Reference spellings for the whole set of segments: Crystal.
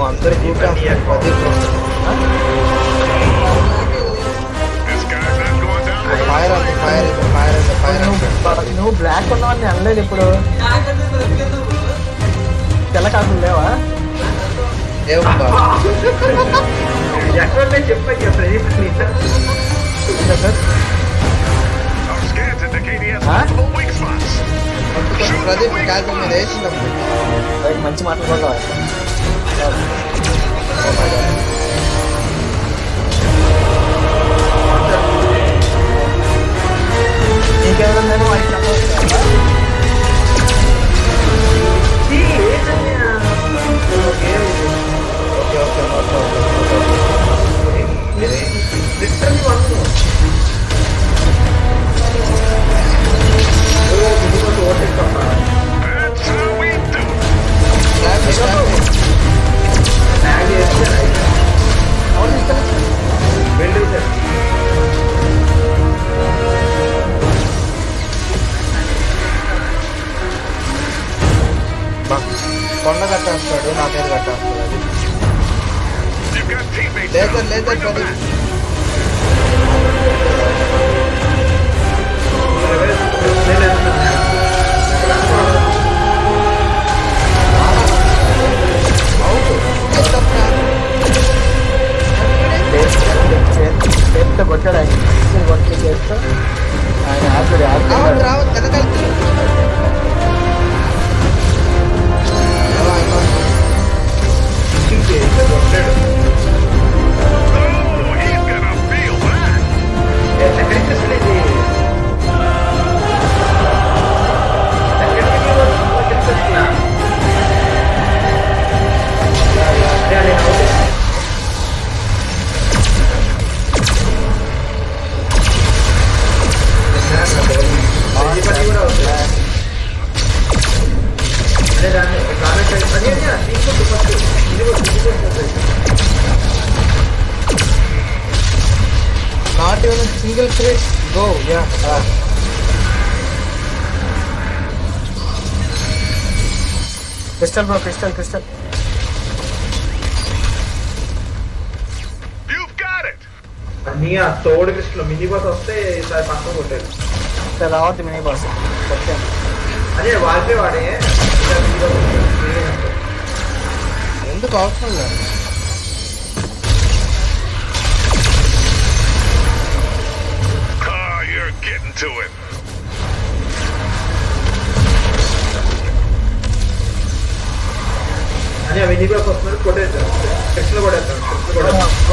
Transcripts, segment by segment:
Well, I'm going to do that here for this one. This guy's not going down. The fire. No black or not, I'm going to put it. Tell us how to live, huh? Yeah, but. That's what they give me, you're very clean. I'm scared that the KDS has multiple weak spots. మంచి మాటలు కూడా ఇంకెవరన్నా కొండ కట్టేస్తాడు నా పేరు కట్టేస్తాడు leather leather పది పెద్ద కొట్టాడు ఆయన కొట్టి చేస్తా ఆయన ఆల్రెడీ ఆల్రెడీ రావద్దు వెనకాల Single thread, go, yeah. Crystal bro, crystal. You've got it. Ania, toad crystal, mini boss aste, isai paanko hotel. Chalawa the mini boss. Okay. Ania, wall pe wade hai. End boss nahi. Getting to it. Anya, we need a personal protector. Go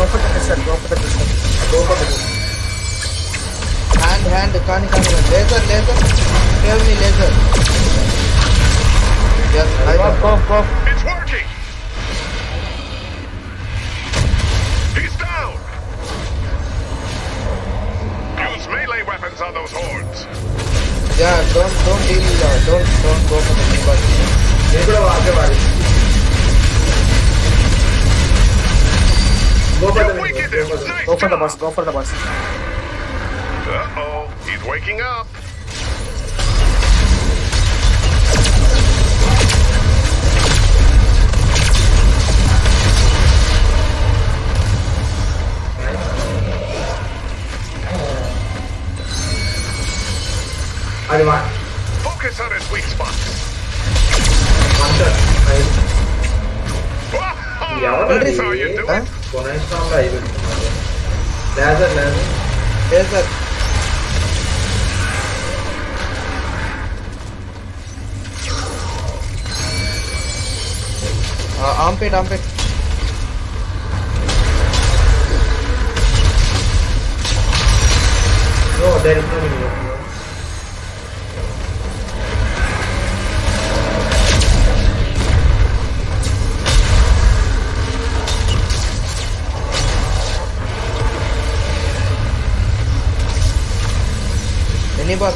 for the pistol. Hand, can't. Laser. Tell me, laser. Yes, go. It's working. On those horns. Yeah, don't deal with that. Don't go for the people. They could have asked about it. Go for the bus. Uh-oh, he's waking up. Focus on his weak spots. That's how you do it. Laser. Armpit. No, there is no video. Miniboss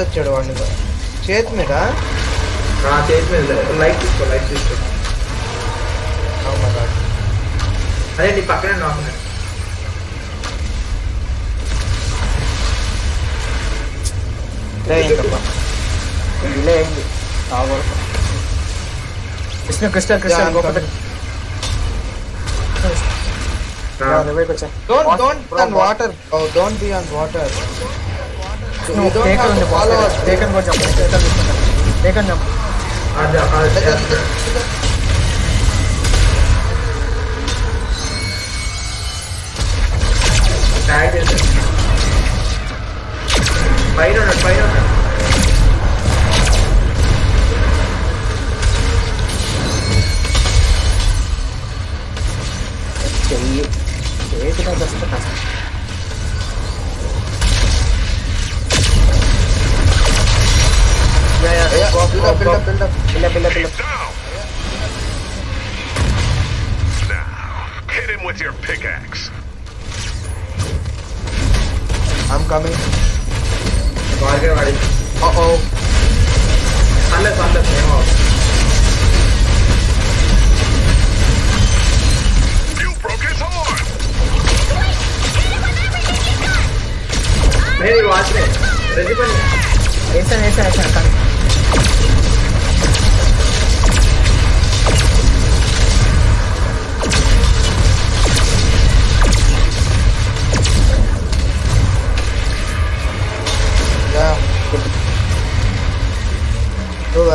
వచ్చాడు వాడిని చేతి మీద లైట్ తీసుకో అదే నీ పక్కనే నాకు Krishna Krishna Krishna water don't be on water no take on the ball or take on jump take on jump tag it fire on चाहिए एक ना दस तक build up. Now, hit him with your pickaxe. I'm coming. Bargain ready. Unless hang on. You broke his horn. Hey, watch me. Listen.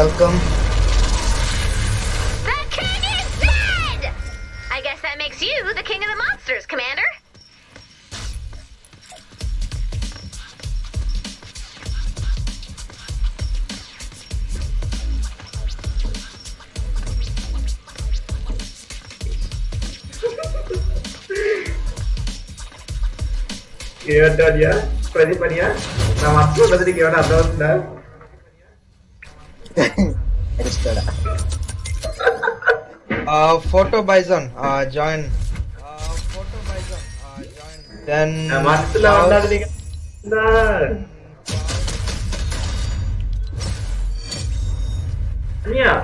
Welcome. The king is dead! I guess that makes you the king of the monsters, Commander. Here, Dadya. Pradipania. Now, I'm sure that you are not done now. Photo Bison, join. Photo Bison, join. Then. Yeah.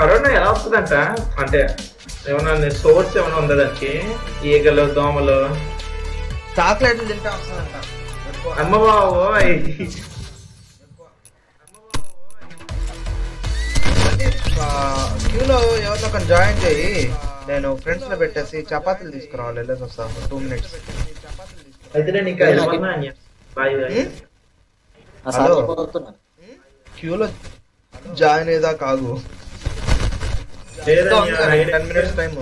I don't know. క్యూలో ఎవరిలో కొంచెం జాయిన్ చేయి నేను ఫ్రెండ్స్ లో పెట్టేసి చపాతీలు తీసుకురావాలి వెళ్ళేసి వస్తాను 2 minutes క్యూలో జాయిన్ అయ్యేదా కాదు 10 minutes time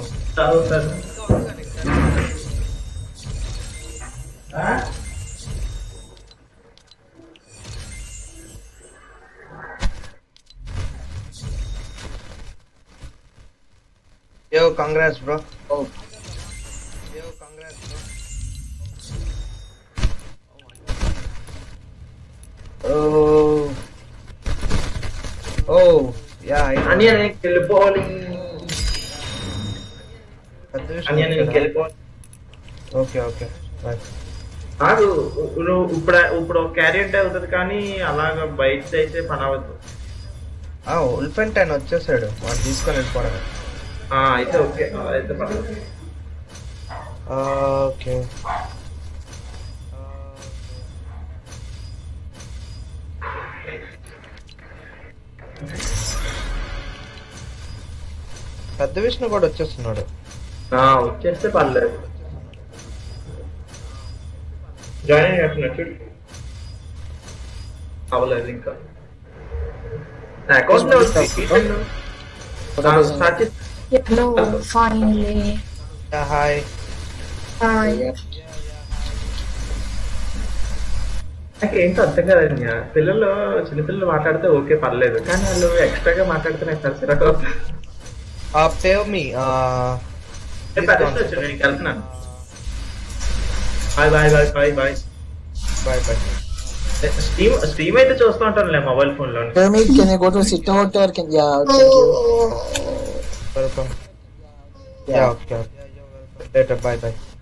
Yo, congrats, bro. Oh. Yo, congrats, bro. Oh. Oh. Yeah, I know. Aniyan ne kill balling. Okay. Right. Adu, upra carrot avutadi kaani alaga bites aithe panavadu. Ah, ulpentine vachesadu. Vaadu teesukoni ellipodaru. అయితే okay అయితే పర్లేదు ఓకే పెద్ద విష్ణు కూడా వచ్చేస్తున్నాడు వచ్చేస్తే పర్లేదు జాయిన్ అయినట్టు అవ్వలేదు ఇంకా అకౌంట్ లో వచ్చి Hello, finally. Yeah, hi. నాకు ఏంటో అర్థం కదండి పిల్లలు చిన్నపిల్లలు మాట్లాడితే ఓకే పర్లేదు కానీ వాళ్ళు ఎక్స్ట్రాగా మాట్లాడితే నాకు సరిసరా निकालना। Bye bye bye bye bye bye bye. Stream అయితే చూస్తా ఉంటానులే మొబైల్ ఫోన్ లో। Pyramid can you go to sit out or can yeah thank you. Welcome. Yeah okay. Later bye bye.